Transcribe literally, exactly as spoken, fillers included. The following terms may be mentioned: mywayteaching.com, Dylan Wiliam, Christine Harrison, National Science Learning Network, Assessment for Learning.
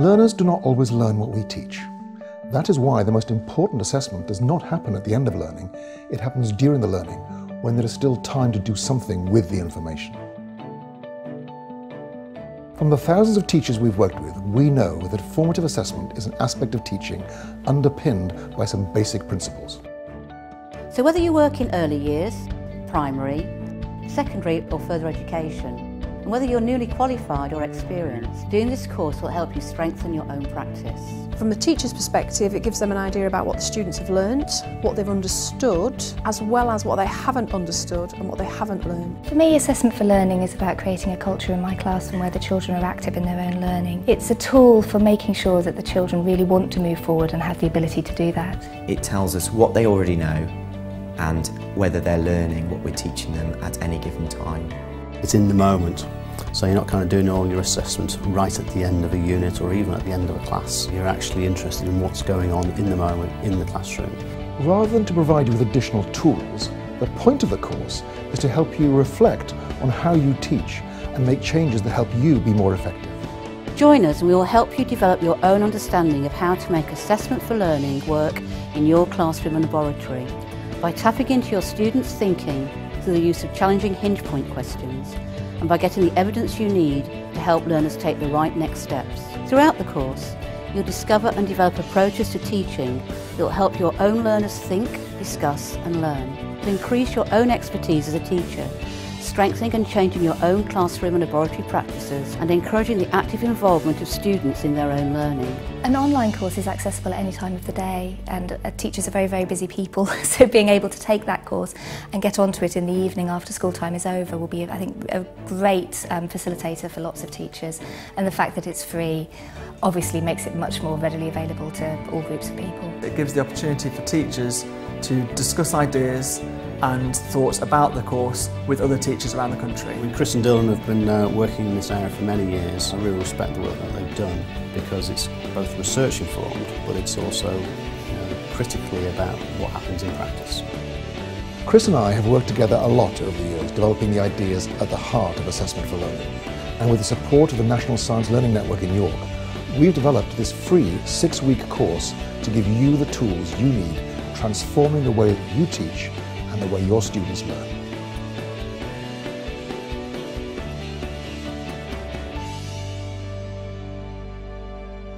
Learners do not always learn what we teach. That is why the most important assessment does not happen at the end of learning. It happens during the learning, when there is still time to do something with the information. From the thousands of teachers we've worked with, we know that formative assessment is an aspect of teaching underpinned by some basic principles. So whether you work in early years, primary, secondary or further education, and whether you're newly qualified or experienced, doing this course will help you strengthen your own practice. From the teacher's perspective, it gives them an idea about what the students have learnt, what they've understood, as well as what they haven't understood and what they haven't learned. For me, Assessment for Learning is about creating a culture in my classroom where the children are active in their own learning. It's a tool for making sure that the children really want to move forward and have the ability to do that. It tells us what they already know, and whether they're learning what we're teaching them at any given time. It's in the moment, so you're not kind of doing all your assessments right at the end of a unit or even at the end of a class. You're actually interested in what's going on in the moment in the classroom. Rather than to provide you with additional tools, the point of the course is to help you reflect on how you teach and make changes that help you be more effective. Join us and we will help you develop your own understanding of how to make Assessment for Learning work in your classroom and laboratory, by tapping into your students' thinking through the use of challenging hinge point questions, and by getting the evidence you need to help learners take the right next steps. Throughout the course, you'll discover and develop approaches to teaching that will help your own learners think, discuss and learn, to increase your own expertise as a teacher, strengthening and changing your own classroom and laboratory practices, and encouraging the active involvement of students in their own learning. An online course is accessible at any time of the day, and teachers are very, very busy people, so being able to take that course and get onto it in the evening after school time is over will be, I think, a great um, facilitator for lots of teachers, and the fact that it's free obviously makes it much more readily available to all groups of people. It gives the opportunity for teachers to discuss ideas and thoughts about the course with other teachers around the country. Chris and Dylan have been uh, working in this area for many years. I really respect the work that they've done, because it's both research informed, but it's also, you know, critically about what happens in practice. Chris and I have worked together a lot over the years, developing the ideas at the heart of Assessment for Learning. And with the support of the National Science Learning Network in York, we've developed this free six-week course to give you the tools you need, transforming the way that you teach and the way your students learn.